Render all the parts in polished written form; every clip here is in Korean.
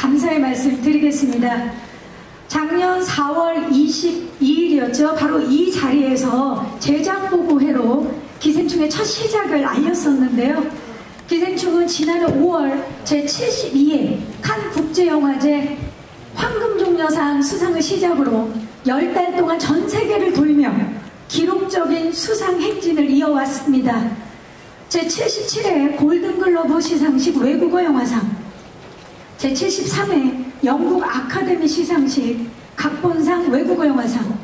감사의 말씀 드리겠습니다. 작년 4월 22일이었죠. 바로 이 자리에서 제작보고회로 기생충의 첫 시작을 알렸었는데요. 기생충은 지난해 5월 제72회 칸 국제영화제 황금종려상 수상을 시작으로 10달 동안 전 세계를 돌며 기록적인 수상 행진을 이어왔습니다. 제77회 골든글로브 시상식 외국어 영화상, 제73회 영국 아카데미 시상식 각본상 외국어 영화상,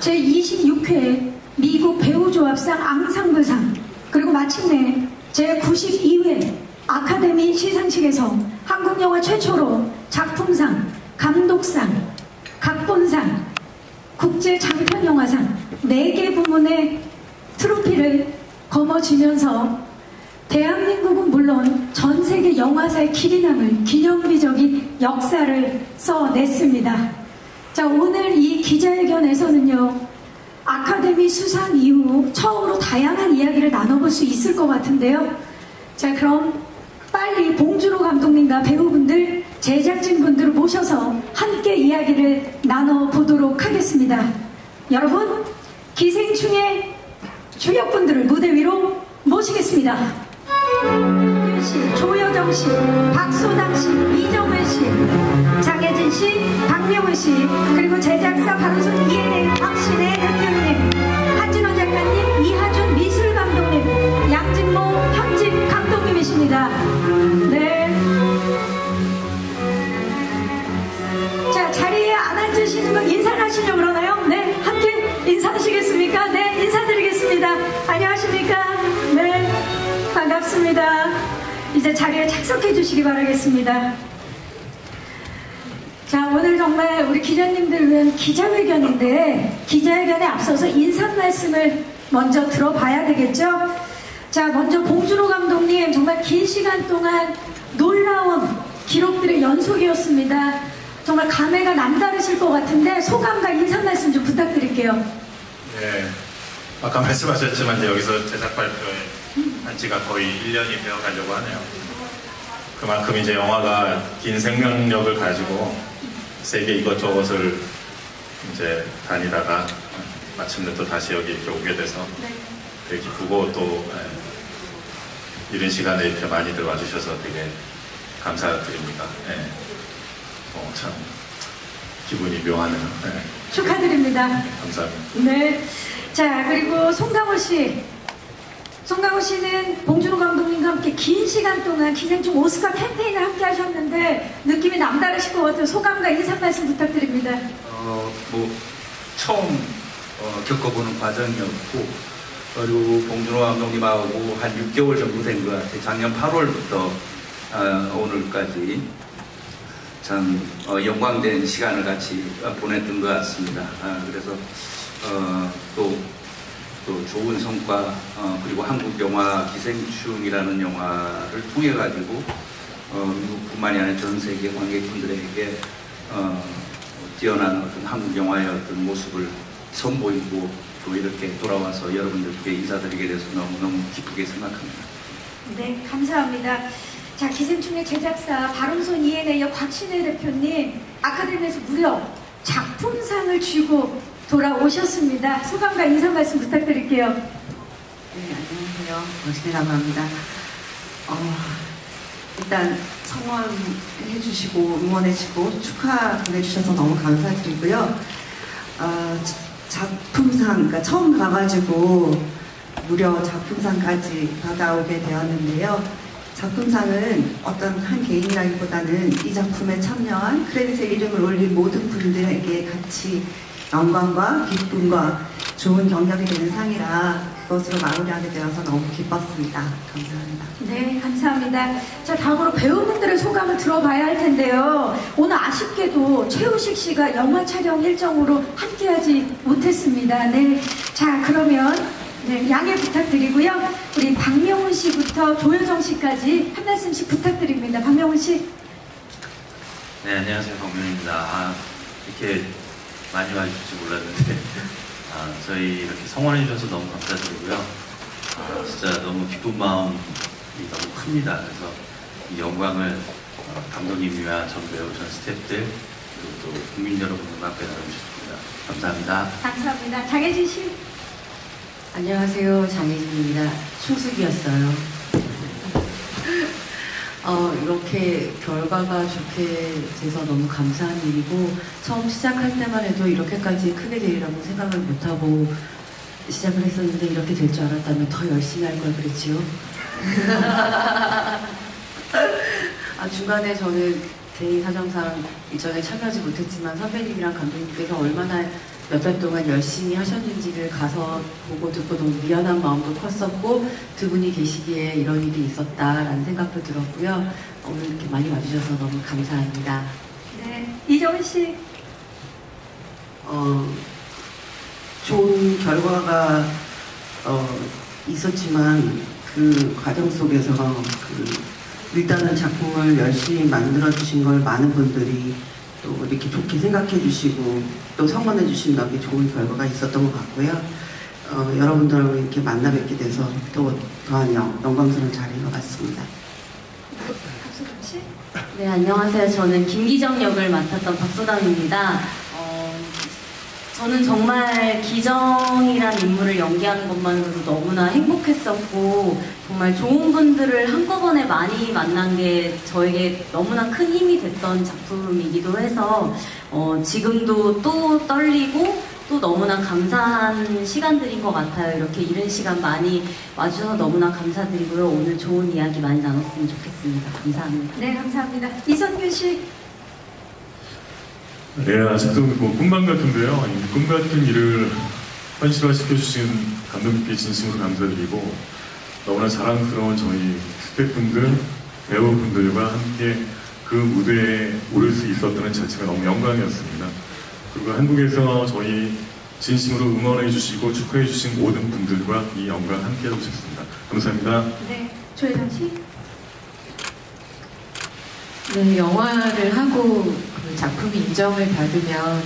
제26회 미국 배우조합상 앙상블상, 그리고 마침내 제92회 아카데미 시상식에서 한국영화 최초로 작품상, 감독상, 각본상, 국제장편영화상 4개 부문의 트로피를 거머쥐면서 대한민국은 물론 전세계 영화사의 길이 남을 기념비적인 역사를 써냈습니다. 자, 오늘 이 기자회견에서는요, 아카데미 수상 이후 처음으로 다양한 이야기를 나눠볼 수 있을 것 같은데요. 자, 그럼 빨리 봉준호 감독님과 배우분들, 제작진분들을 모셔서 함께 이야기를 나눠보도록 하겠습니다. 여러분, 기생충의 주역분들을 무대 위로 모시겠습니다. 이하준 씨, 조여정 씨, 박소담 씨, 이정은 씨, 장혜진 씨, 박명훈 씨, 그리고 제작사 바른손 이해네, 곽신애 대표님, 한진원 작가님, 이하준 미술 감독님, 양진모 편집 감독님이십니다. 네. 자, 자리에 안 앉으시는 분 인사하시려고 그러나요? 네, 함께 인사하시겠습니까? 네, 인사드리겠습니다. 안녕하십니까? 네, 반갑습니다. 이제 자리에 착석해 주시기 바라겠습니다. 자, 오늘 정말 우리 기자님들 위한 기자회견인데, 기자회견에 앞서서 인사 말씀을 먼저 들어봐야 되겠죠? 자, 먼저 봉준호 감독님, 정말 긴 시간 동안 놀라운 기록들의 연속이었습니다. 정말 감회가 남다르실 것 같은데 소감과 인사 말씀 좀 부탁드릴게요. 네, 아까 말씀하셨지만 이제 여기서 제작 발표에 한 지가 거의 1년이 되어가려고 하네요. 그만큼 이제 영화가 긴 생명력을 가지고 세계 이것저것을 이제 다니다가 마침내 또 다시 여기 이렇게 오게 돼서 되게 기쁘고, 또 이런 시간에 이렇게 많이들 와주셔서 되게 감사드립니다. 네. 참 기분이 묘하네요. 네. 축하드립니다. 네, 감사합니다. 네. 자, 그리고 송강호 씨. 송강호 씨는 봉준호 감독님과 함께 긴 시간 동안 기생충 오스카 캠페인을 함께 하셨는데 느낌이 남다르실 것 같아요. 소감과 인사 말씀 부탁드립니다. 처음 겪어보는 과정이었고, 그리고 봉준호 감독님하고 한 6개월 정도 된 것 같아요. 작년 8월부터 오늘까지 참 영광된 시간을 같이 보냈던 것 같습니다. 그래서 또 좋은 성과, 그리고 한국 영화 기생충이라는 영화를 통해 가지고 미국뿐만이 아니라 전 세계 관객분들에게 뛰어난 어떤 한국 영화의 어떤 모습을 선보이고, 또 이렇게 돌아와서 여러분들께 인사드리게 돼서 너무너무 기쁘게 생각합니다. 네, 감사합니다. 자, 기생충의 제작사 바른손 E&A 곽신애 대표님, 아카데미에서 무려 작품상을 쥐고 돌아오셨습니다. 소감과 인사 말씀 부탁드릴게요. 네, 안녕하세요. 곽신애 감사합니다. 일단 성원해주시고 응원해주시고 축하 보내주셔서 너무 감사드리고요. 작품상, 그러니까 처음 가가지고 무려 작품상까지 받아오게 되었는데요. 작품상은 어떤 한 개인이라기보다는 이 작품에 참여한 크레딧에 이름을 올린 모든 분들에게 같이 영광과 기쁨과 좋은 경력이 되는 상이라 그것으로 마무리하게 되어서 너무 기뻤습니다. 감사합니다. 네, 감사합니다. 자, 다음으로 배우분들의 소감을 들어봐야 할 텐데요. 오늘 아쉽게도 최우식 씨가 영화 촬영 일정으로 함께하지 못했습니다. 네, 자, 그러면 네, 양해 부탁드리고요. 우리 박명훈 씨부터 조여정 씨까지 한 말씀씩 부탁드립니다. 박명훈 씨. 네, 안녕하세요. 박명훈입니다. 이렇게 많이 와주실지 몰랐는데 저희 이렇게 성원해 주셔서 너무 감사드리고요. 진짜 너무 기쁜 마음이 너무 큽니다. 그래서 이 영광을 감독님이와 전 배우, 전 스태프들, 그리고 또 국민 여러분과 함께 나눠주셨습니다. 감사합니다. 감사합니다. 장혜진 씨. 안녕하세요. 장혜진입니다. 충숙이었어요. 이렇게 결과가 좋게 돼서 너무 감사한 일이고, 처음 시작할 때만 해도 이렇게까지 크게 되리라고 생각을 못하고 시작을 했었는데, 이렇게 될 줄 알았다면 더 열심히 할 걸 그랬지요. 중간에 저는 개인 사정상 이전에 참여하지 못했지만 선배님이랑 감독님께서 얼마나 몇 달 동안 열심히 하셨는지를 가서 보고 듣고 너무 미안한 마음도 컸었고, 두 분이 계시기에 이런 일이 있었다라는 생각도 들었고요. 오늘 이렇게 많이 와주셔서 너무 감사합니다. 네, 이정은 씨. 좋은 결과가 있었지만 그 과정 속에서 일단은 작품을 열심히 만들어주신 걸 많은 분들이 또 이렇게 좋게 생각해주시고 또 성원해주신다고 좋은 결과가 있었던 것 같고요. 여러분들하고 이렇게 만나 뵙게 돼서 또 더한 영광스러운 자리인 것 같습니다. 네, 안녕하세요. 저는 김기정 역을 맡았던 박소담입니다. 저는 정말 기정이란 인물을 연기하는 것만으로도 너무나 행복했었고, 정말 좋은 분들을 한꺼번에 많이 만난 게 저에게 너무나 큰 힘이 됐던 작품이기도 해서 지금도 또 떨리고 또 너무나 감사한 시간들인 것 같아요. 이렇게 이른 시간 많이 와주셔서 너무나 감사드리고요. 오늘 좋은 이야기 많이 나눴으면 좋겠습니다. 감사합니다. 네, 감사합니다. 이선균 씨. 네, 아직도 뭐 꿈만 같은데요. 꿈 같은 일을 현실화시켜주신 감독님께 진심으로 감사드리고, 너무나 자랑스러운 저희 스태프분들, 배우분들과 함께 그 무대에 오를 수 있었다는 자체가 너무 영광이었습니다. 그리고 한국에서 저희 진심으로 응원해주시고 축하해주신 모든 분들과 이 영광 함께 하고 싶습니다. 감사합니다. 네, 조여정 씨. 네, 영화를 하고 그 작품 인정을 받으면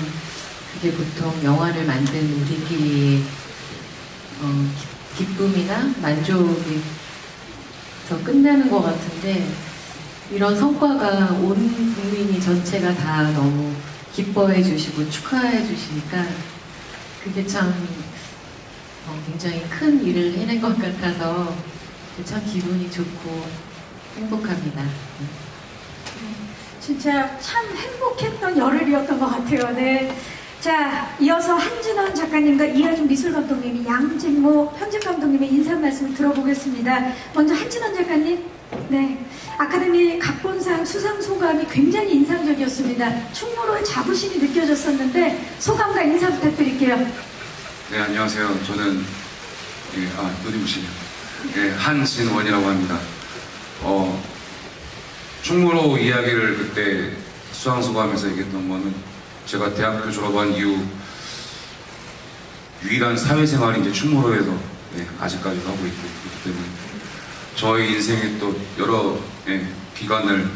그게 보통 영화를 만든 우리끼리 기쁨이나 만족에서 끝나는 것 같은데, 이런 성과가 온 국민이 전체가 다 너무 기뻐해 주시고 축하해 주시니까 그게 참 굉장히 큰 일을 해낸 것 같아서 참 기분이 좋고 행복합니다. 진짜 참 행복했던 열흘이었던 것 같아요. 네. 자, 이어서 한진원 작가님과 이하준 미술감독님이 양진모 편집감독님의 인사 말씀을 들어보겠습니다. 먼저 한진원 작가님. 네. 아카데미 각본상 수상 소감이 굉장히 인상적이었습니다. 충무로의 자부심이 느껴졌었는데 소감과 인사 부탁드릴게요. 네, 안녕하세요. 저는 눈이 부시네요. 예, 한진원이라고 합니다. 충무로 이야기를 그때 수상소감에서 얘기했던 거는, 제가 대학교 졸업한 이후 유일한 사회생활이 이제 충무로에서 아직까지도 하고 있고, 그렇기 때문에 저희 인생에 또 여러 기간을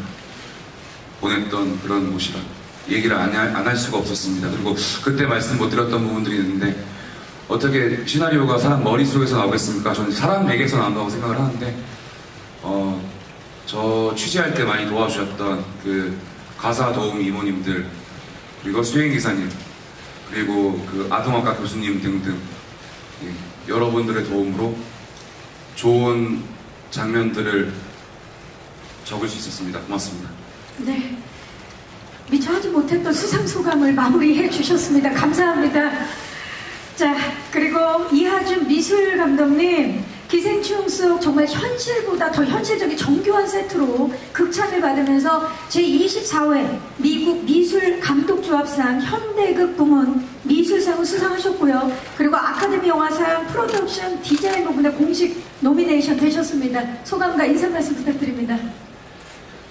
보냈던 그런 곳이라 얘기를 안 할 수가 없었습니다. 그리고 그때 말씀 못 드렸던 부분들이 있는데, 어떻게 시나리오가 사람 머릿속에서 나오겠습니까? 저는 사람 맥에서 나온다고 생각을 하는데, 저 취재할 때 많이 도와주셨던 그 가사 도우미 이모님들, 그리고 수행기사님, 그리고 그 아동학과 교수님 등등, 여러분들의 도움으로 좋은 장면들을 적을 수 있었습니다. 고맙습니다. 네, 미처 하지 못했던 수상소감을 마무리해 주셨습니다. 감사합니다. 자, 그리고 이하준 미술감독님, 기생충 속 정말 현실보다 더 현실적인 정교한 세트로 극찬을 받으면서 제24회 미국 미술감독조합상 현대극 부문 미술상을 수상하셨고요. 그리고 아카데미 영화상 프로덕션 디자인 부문에 공식 노미네이션 되셨습니다. 소감과 인사 말씀 부탁드립니다.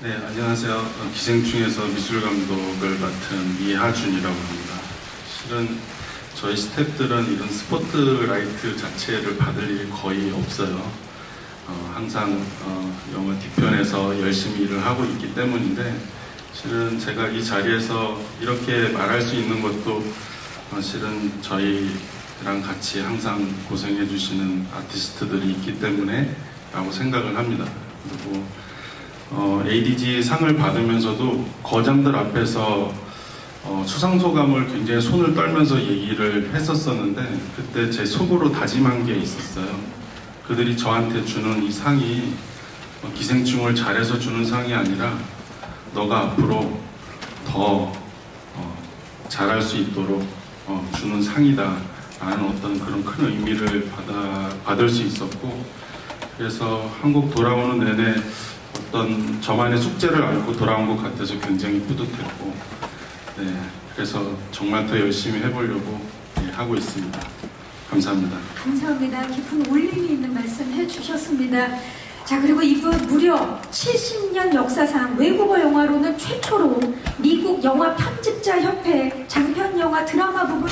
네, 안녕하세요. 기생충에서 미술감독을 맡은 이하준이라고 합니다. 실은 저희 스태프들은 이런 스포트라이트 자체를 받을 일이 거의 없어요. 항상 영화 뒤편에서 열심히 일을 하고 있기 때문인데, 실은 제가 이 자리에서 이렇게 말할 수 있는 것도 실은 저희랑 같이 항상 고생해 주시는 아티스트들이 있기 때문에 라고 생각을 합니다. 그리고 ADG 상을 받으면서도 거장들 앞에서 수상소감을 굉장히 손을 떨면서 얘기를 했었었는데, 그때 제 속으로 다짐한 게 있었어요. 그들이 저한테 주는 이 상이 기생충을 잘해서 주는 상이 아니라 너가 앞으로 더 잘할 수 있도록 주는 상이다 라는 어떤 그런 큰 의미를 받을 수 있었고, 그래서 한국 돌아오는 내내 어떤 저만의 숙제를 안고 돌아온 것 같아서 굉장히 뿌듯했고, 네, 그래서 정말 더 열심히 해보려고 하고 있습니다. 감사합니다. 감사합니다. 깊은 울림이 있는 말씀 해주셨습니다. 자, 그리고 이분 무려 70년 역사상 외국어 영화로는 최초로 미국 영화 편집자 협회 장편 영화 드라마 부분